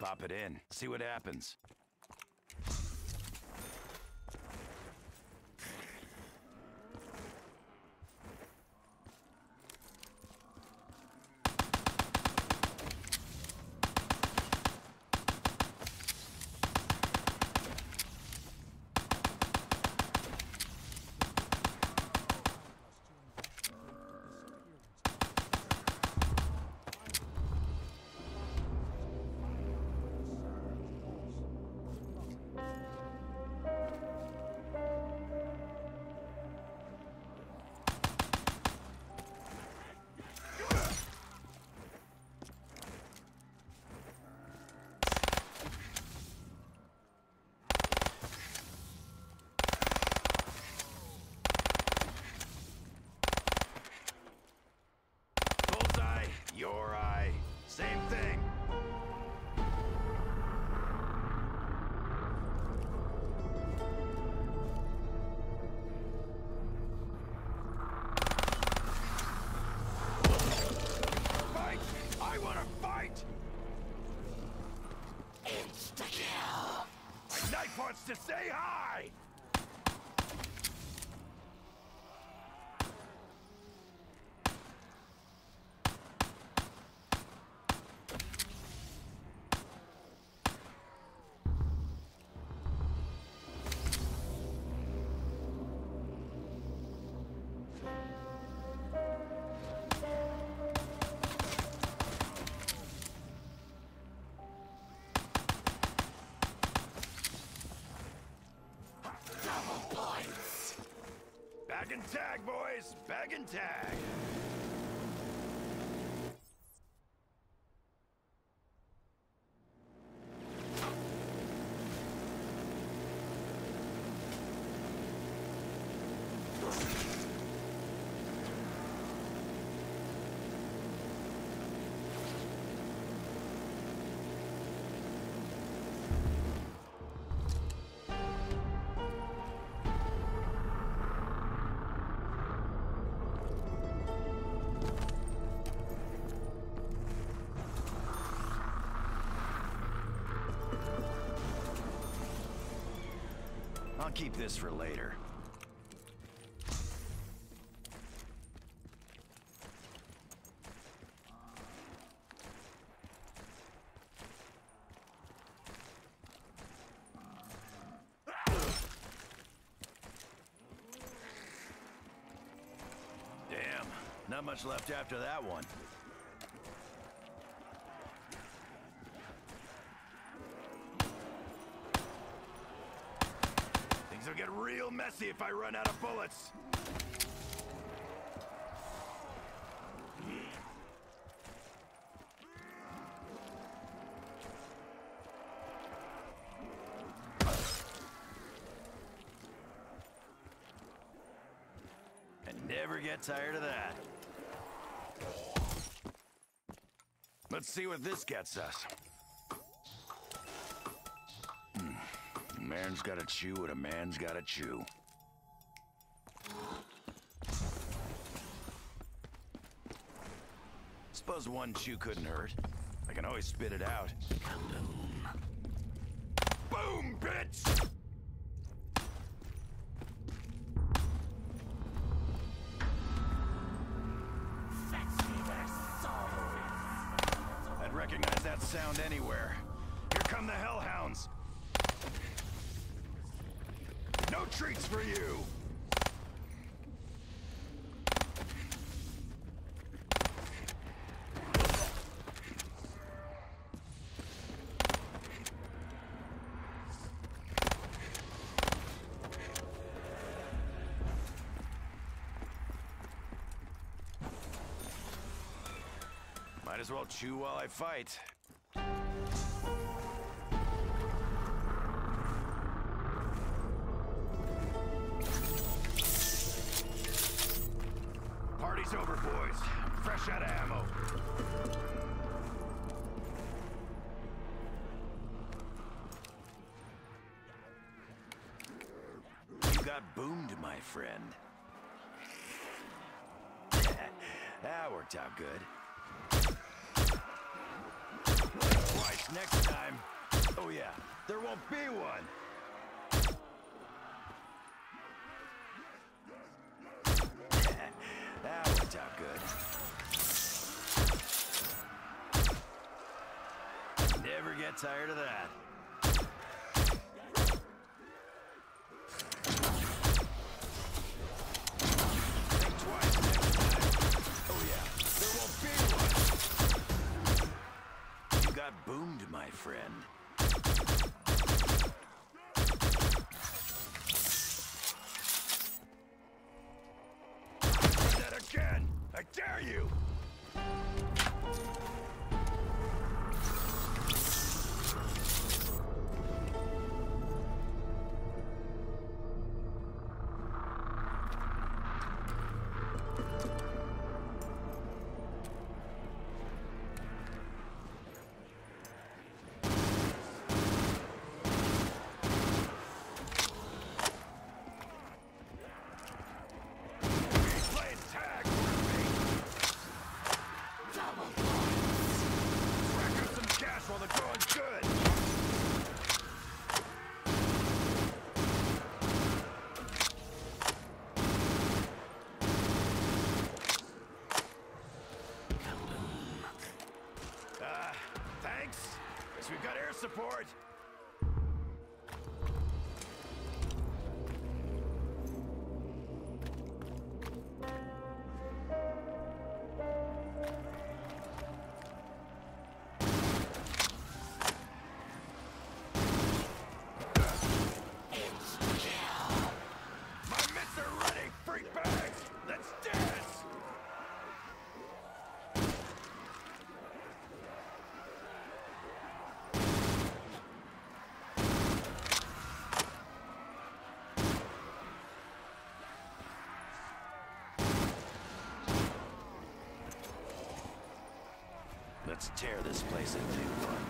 Pop it in, see what happens. Your eye. Same thing. Fight! I want to fight! Insta-kill! Knife wants to say hi! Bag and tag, boys! Bag and tag! I'll keep this for later. Damn, not much left after that one. It'll get real messy if I run out of bullets. I never get tired of that. Let's see what this gets us. Man's gotta chew what a man's gotta chew. Suppose one chew couldn't hurt. I can always spit it out. Kaboom. Boom, bitch! I'd recognize that sound anywhere. Here come the hellhounds. No treats for you! Might as well chew while I fight. Over, boy. boys. I'm fresh out of ammo. You got boomed, my friend. That worked out good. Right, next time. Oh yeah, there won't be one. That worked out good. Never get tired of that. Think twice next time. Oh yeah, there won't be one. You got boomed, my friend. Again, I dare you. Support. Let's tear this place into one.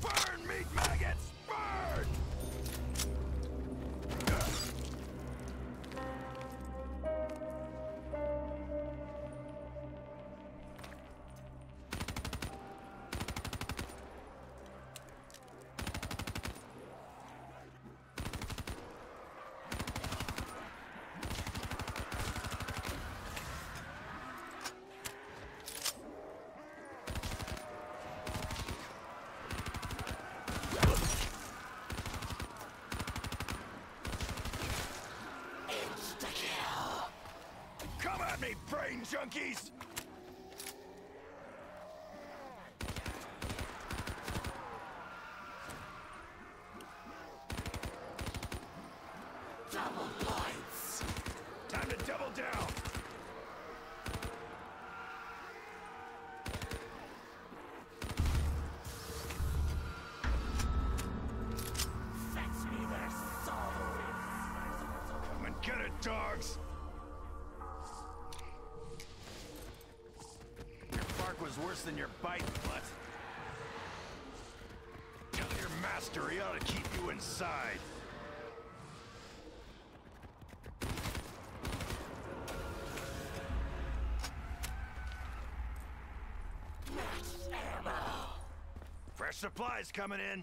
Burn, meat maggots! Burn! Brain junkies! Double points! Time to double down! Fetch me their souls! Come and get it, dogs! Was worse than your bite, but tell your master he ought to keep you inside. Fresh supplies coming in.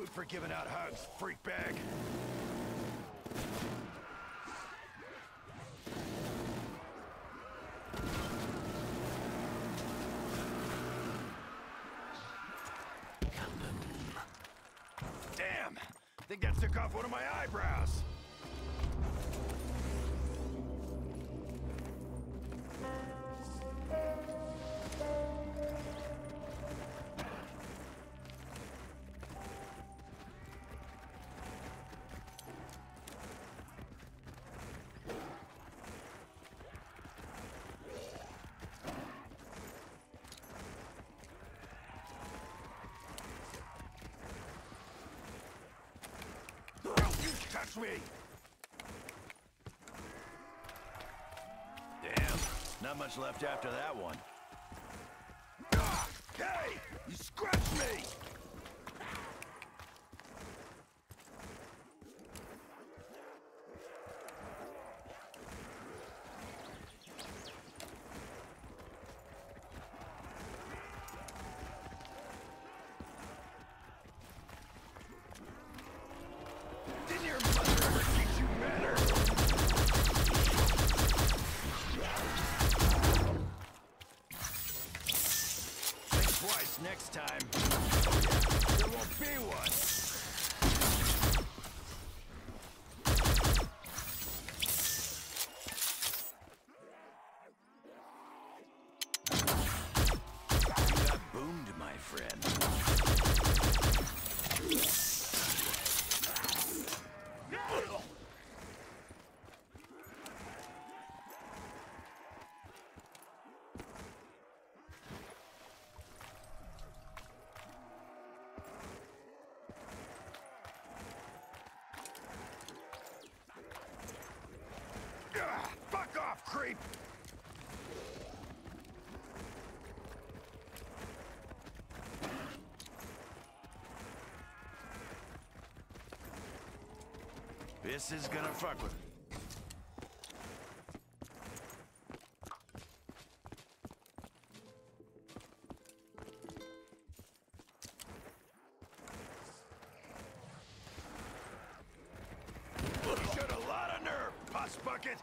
food for giving out hugs, freak bag. Damn! I think that took off one of my eyebrows. Touch me! Damn, not much left after that one. Ah, hey! You scratched me! Next time, there won't be one. You got boomed, my friend. Creep! This is gonna fuck with me. You showed a lot of nerve, pus bucket!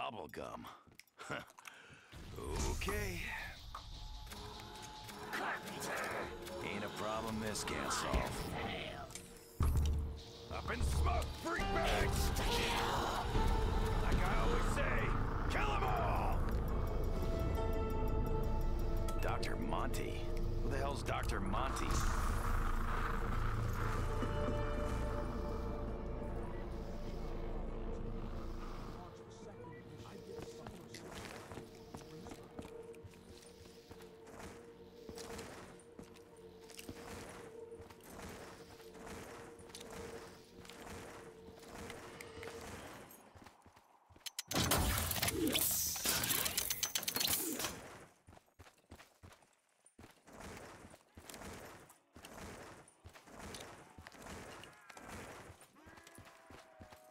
Bubblegum. Okay. Ain't a problem this can't solve. Up in smoke, freak bags! Like I always say, kill them all! Dr. Monty. Who the hell's Dr. Monty?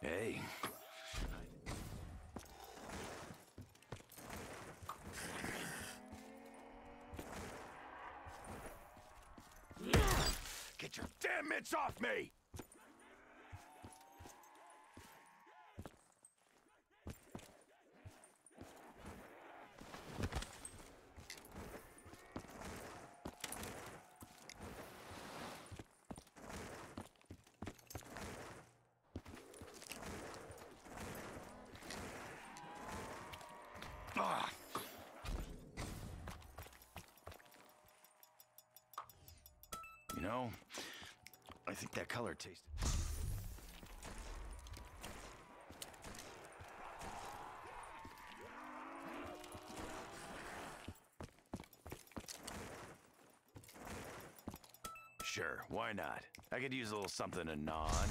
Hey. Get your damn mitts off me! You know, I think that color tasted... Sure, why not? I could use a little something to gnaw on.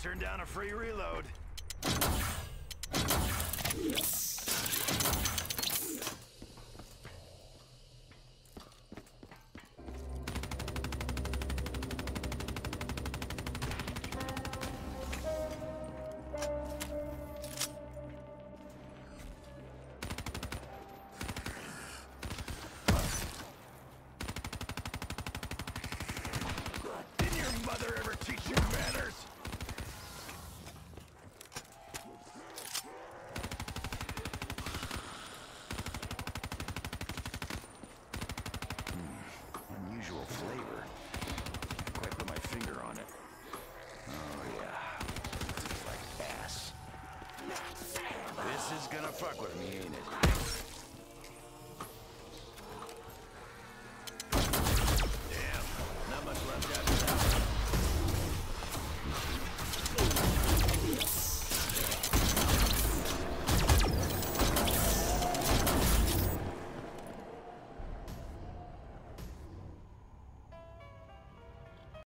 Turn down a free reload. gonna fuck with me, ain't it?